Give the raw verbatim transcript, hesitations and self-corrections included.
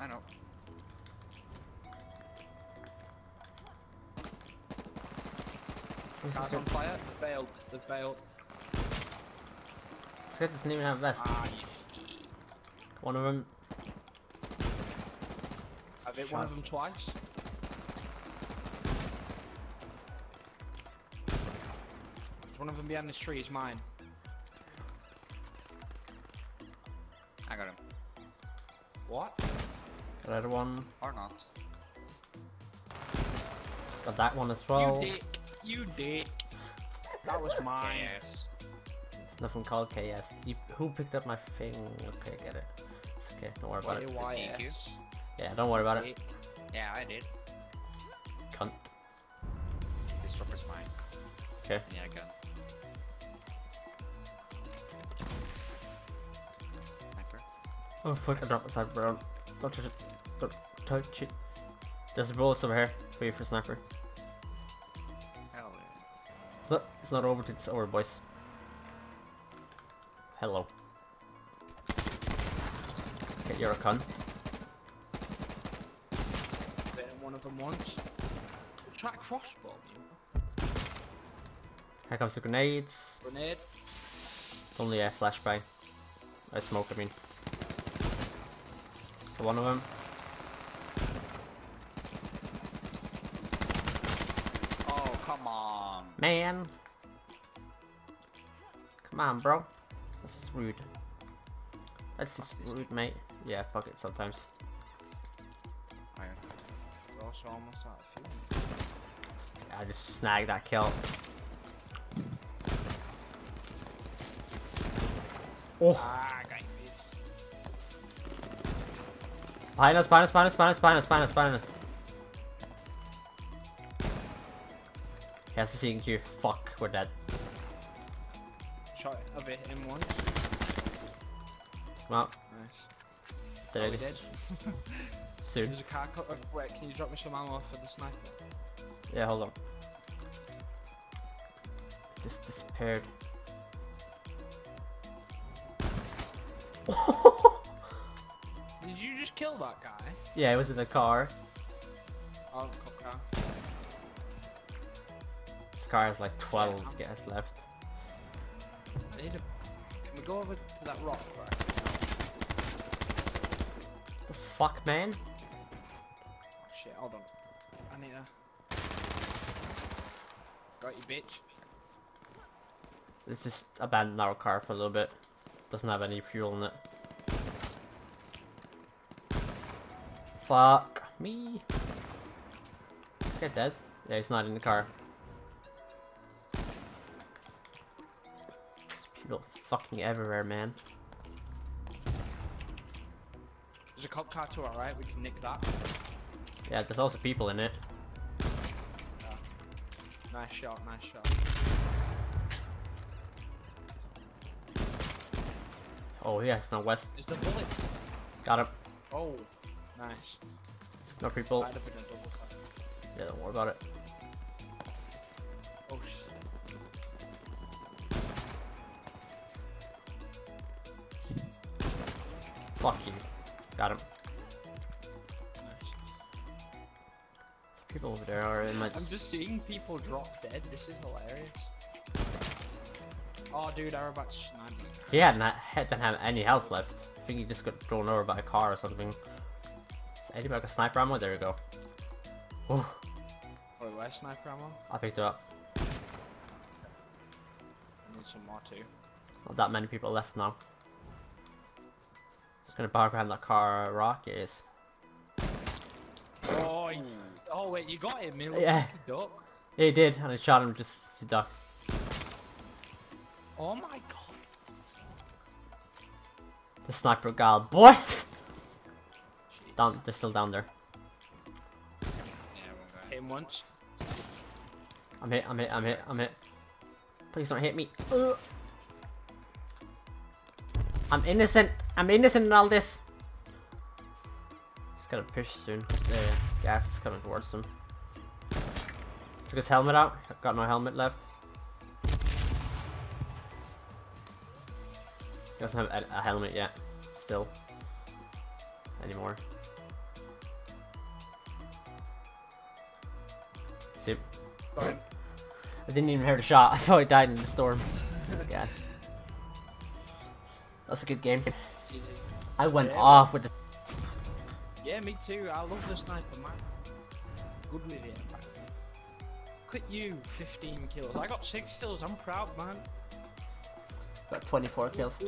Ah, no. Car's on fire. They've failed. They've failed. This guy doesn't even have a vest. Ah, yeah. One of them. I've hit one of them twice. There's one of them behind this tree. It's mine. I got him. What? Got that one. Or not. Got that one as well. You dick. You dick. That was mine. K S. There's nothing called K S. You, who picked up my thing? Okay, get it. It's okay. Don't worry about it. You? Yeah, don't worry about it. Yeah, I did. Cunt. This drop is mine. Okay. Yeah, I can. Oh fuck, I dropped the sniper on. Don't touch it. Don't touch it. There's a bullet over here for you for sniper. Hell yeah. It's not, it's not over, it's over, boys. Hello. Okay, you're a cunt. Better one of them once. Try to crossbow you. Here comes the grenades. Grenade. It's only a flashbang. I smoke, I mean. One of them. Oh, come on. Man. Come on, bro. This is rude. That's just rude, mate. Yeah, fuck it sometimes. Iron. We're also almost out of fuel. I just snagged that kill. Oh. Ah, guy. Behind us, behind us, behind us, behind us, behind us, behind us, behind us. He has the seeing Q. Fuck, we're dead. Shot a bit in once. Well. Nice. Did I just... Soon. There's a car cut. Wait, can you drop me some ammo for the sniper? Yeah, hold on. Just disappeared. Did you just kill that guy? Yeah, it was in the car. Oh, the car. This car has like twelve yeah, guys left. I need a... Can we go over to that rock, right? The fuck, man? Oh, shit, hold on. I need a... Got you, bitch. Let's just abandon our car for a little bit. Doesn't have any fuel in it. Fuck me. This guy dead? Yeah, he's not in the car. There's people fucking everywhere, man. There's a cop car to our right, we can nick that. Yeah, there's also people in it. Yeah. Nice shot, nice shot. Oh, yeah, it's not west. There's the bullet. Got him. Oh. Nice. No people. Yeah, don't worry about it. Oh shit. Fuck you. Got him. Nice. People over there are in my. I'm just seeing people drop dead. This is hilarious. Oh dude, I was about to snipe me. He hadn't had any health left. I think he just got thrown over by a car or something. Anybody got a sniper ammo? There we go. Ooh. Wait, where's sniper ammo? I picked it up. I need some more too. Not that many people left now. Just gonna park behind that car rock, it is. Oh, oh wait, you got him, man. Yeah. Yeah, he did, and I shot him just to duck. Oh my god. The sniper gal, boy! Down, they're still down there. Yeah, hit him once. I'm hit, I'm hit, I'm hit, I'm hit. Please don't hit me. Ugh. I'm innocent. I'm innocent in all this. He's gonna push soon. The gas is coming towards him. Took his helmet out. I've got no helmet left. He doesn't have a helmet yet. Still. Anymore. Soup. Sorry. I didn't even hear the shot. I thought I died in the storm. Yes. That's a good game. G G. I went yeah. off with the. Yeah, me too. I love the sniper, man. Good with it. Look at you, fifteen kills. I got six kills. I'm proud, man. Got twenty-four kills.